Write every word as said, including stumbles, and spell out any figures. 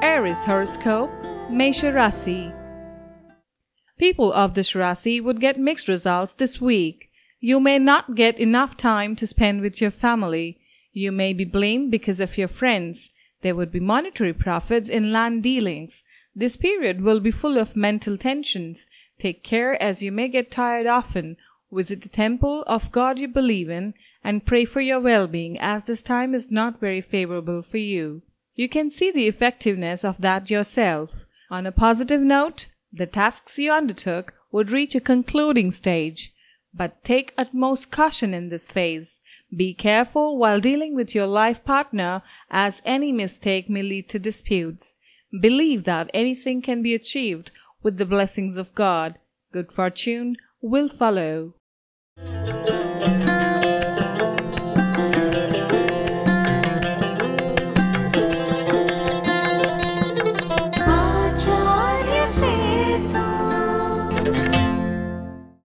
Aries horoscope, Mesha Rasi. People of this Rasi would get mixed results this week. You may not get enough time to spend with your family. You may be blamed because of your friends. There would be monetary profits in land dealings. This period will be full of mental tensions. Take care, as you may get tired often. Visit the temple of God you believe in and pray for your well-being, as this time is not very favorable for you. You can see the effectiveness of that yourself. On a positive note, the tasks you undertook would reach a concluding stage, but take utmost caution in this phase. Be careful while dealing with your life partner, as any mistake may lead to disputes. Believe that anything can be achieved with the blessings of God. Good fortune will follow.